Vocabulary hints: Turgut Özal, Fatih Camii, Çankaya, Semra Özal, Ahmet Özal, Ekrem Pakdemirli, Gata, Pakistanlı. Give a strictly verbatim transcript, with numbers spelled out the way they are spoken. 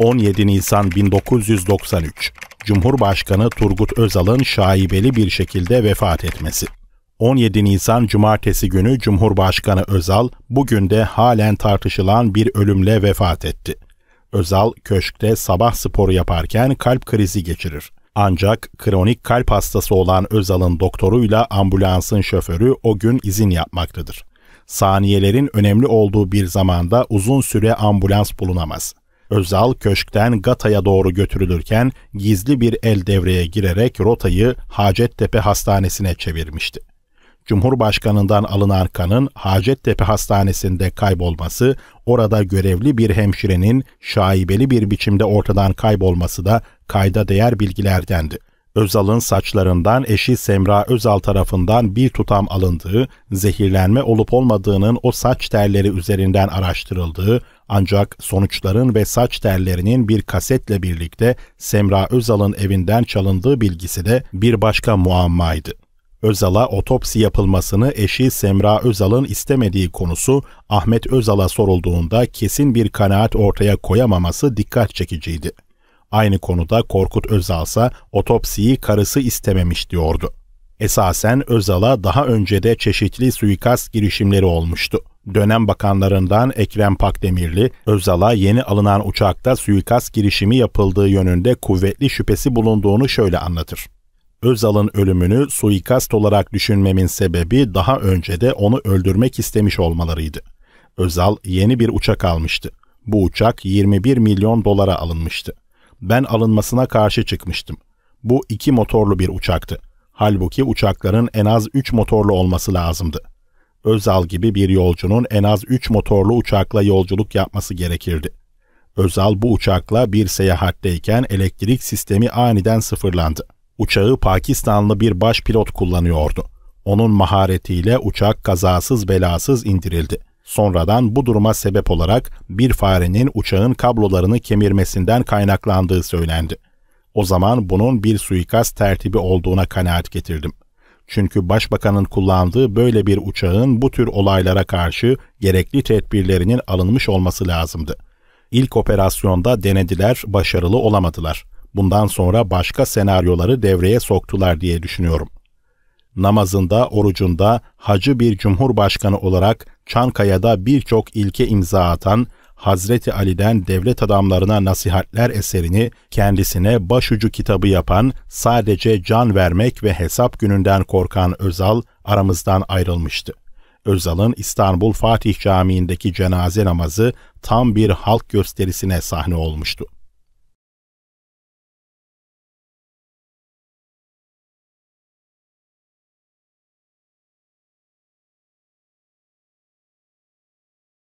on yedi Nisan bin dokuz yüz doksan üç, Cumhurbaşkanı Turgut Özal'ın şaibeli bir şekilde vefat etmesi. on yedi Nisan Cumartesi günü Cumhurbaşkanı Özal, bugün de halen tartışılan bir ölümle vefat etti. Özal, köşkte sabah sporu yaparken kalp krizi geçirir. Ancak kronik kalp hastası olan Özal'ın doktoruyla ambulansın şoförü o gün izin yapmaktadır. Saniyelerin önemli olduğu bir zamanda uzun süre ambulans bulunamaz. Özal köşkten Gata'ya doğru götürülürken gizli bir el devreye girerek rotayı Hacettepe Hastanesi'ne çevirmişti. Cumhurbaşkanından alınan kanın Hacettepe Hastanesi'nde kaybolması, orada görevli bir hemşirenin şaibeli bir biçimde ortadan kaybolması da kayda değer bilgilerdendi. Özal'ın saçlarından eşi Semra Özal tarafından bir tutam alındığı, zehirlenme olup olmadığının o saç telleri üzerinden araştırıldığı, ancak sonuçların ve saç tellerinin bir kasetle birlikte Semra Özal'ın evinden çalındığı bilgisi de bir başka muammaydı. Özal'a otopsi yapılmasını eşi Semra Özal'ın istemediği konusu Ahmet Özal'a sorulduğunda kesin bir kanaat ortaya koyamaması dikkat çekiciydi. Aynı konuda Korkut Özal'sa otopsiyi karısı istememiş diyordu. Esasen Özal'a daha önce de çeşitli suikast girişimleri olmuştu. Dönem bakanlarından Ekrem Pakdemirli, Özal'a yeni alınan uçakta suikast girişimi yapıldığı yönünde kuvvetli şüphesi bulunduğunu şöyle anlatır. Özal'ın ölümünü suikast olarak düşünmemin sebebi daha önce de onu öldürmek istemiş olmalarıydı. Özal yeni bir uçak almıştı. Bu uçak yirmi bir milyon dolara alınmıştı. Ben alınmasına karşı çıkmıştım. Bu iki motorlu bir uçaktı. Halbuki uçakların en az üç motorlu olması lazımdı. Özal gibi bir yolcunun en az üç motorlu uçakla yolculuk yapması gerekirdi. Özal bu uçakla bir seyahatteyken elektrik sistemi aniden sıfırlandı. Uçağı Pakistanlı bir başpilot kullanıyordu. Onun maharetiyle uçak kazasız belasız indirildi. Sonradan bu duruma sebep olarak bir farenin uçağın kablolarını kemirmesinden kaynaklandığı söylendi. O zaman bunun bir suikast tertibi olduğuna kanaat getirdim. Çünkü başbakanın kullandığı böyle bir uçağın bu tür olaylara karşı gerekli tedbirlerinin alınmış olması lazımdı. İlk operasyonda denediler, başarılı olamadılar. Bundan sonra başka senaryoları devreye soktular diye düşünüyorum. Namazında, orucunda, hacı bir cumhurbaşkanı olarak Çankaya'da birçok ilke imza atan, Hazreti Ali'den devlet adamlarına nasihatler eserini kendisine başucu kitabı yapan, sadece can vermek ve hesap gününden korkan Özal aramızdan ayrılmıştı. Özal'ın İstanbul Fatih Camii'ndeki cenaze namazı tam bir halk gösterisine sahne olmuştu.